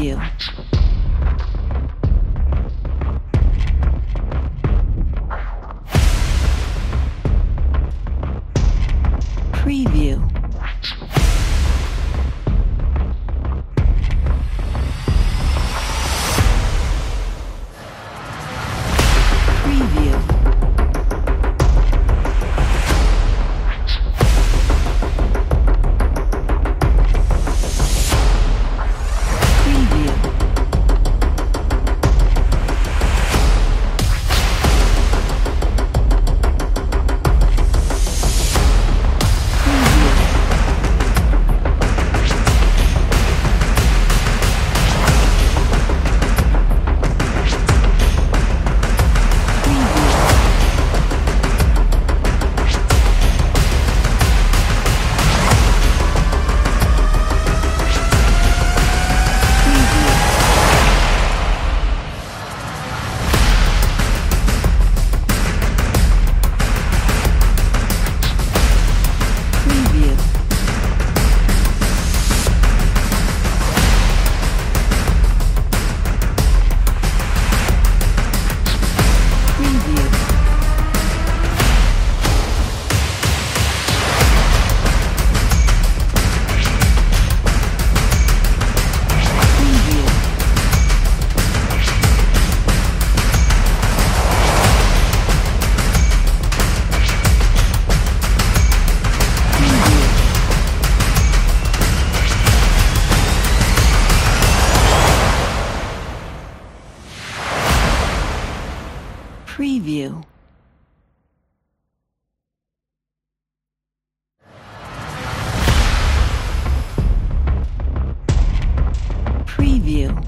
view. Preview.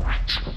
Preview.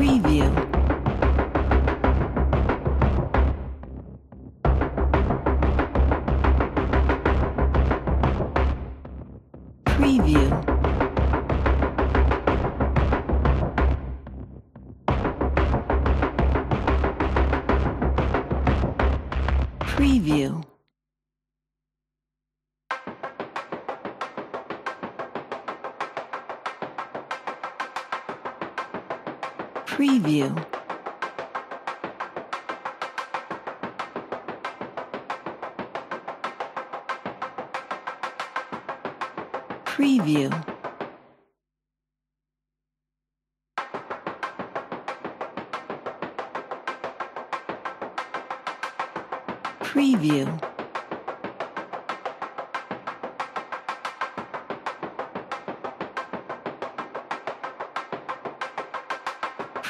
Preview. Preview. Preview. Preview. preview. Preview. Preview.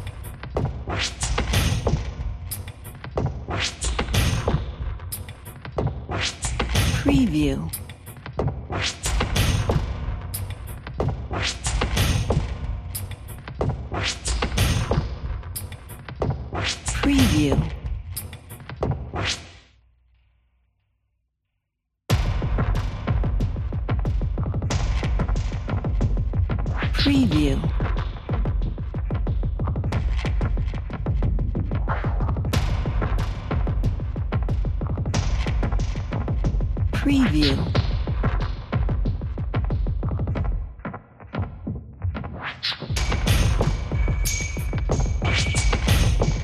Preview. Preview. Preview. Preview. Preview. Preview. Preview.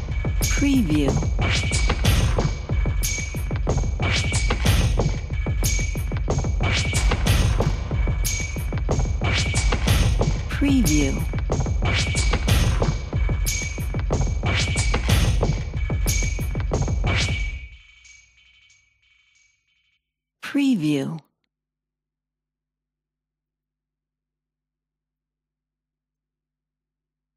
Preview. Preview. Preview. Preview. Preview. Preview. Preview.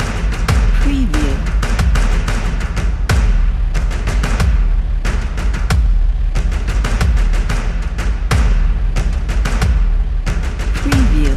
Preview.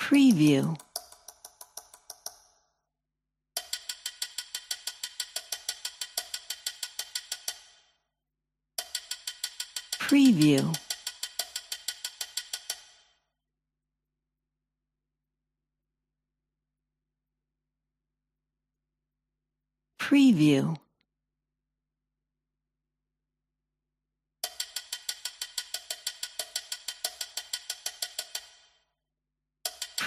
Preview. Preview. Preview. Preview.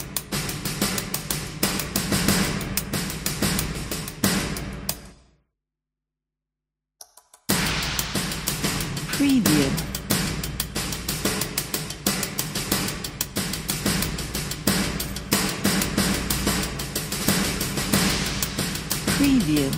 Preview. Preview.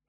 Preview. Preview. Preview. Preview.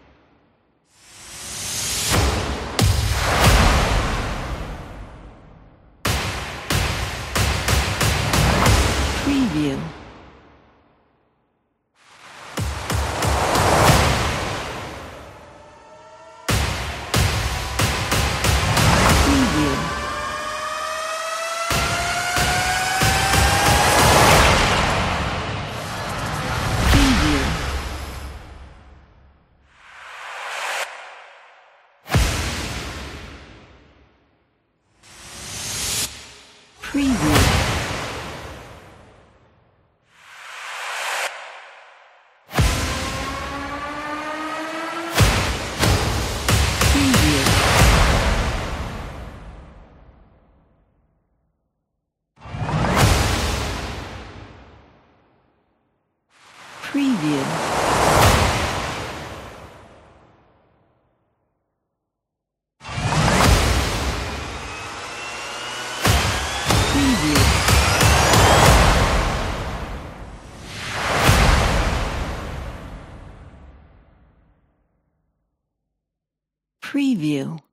Preview. Preview. Preview.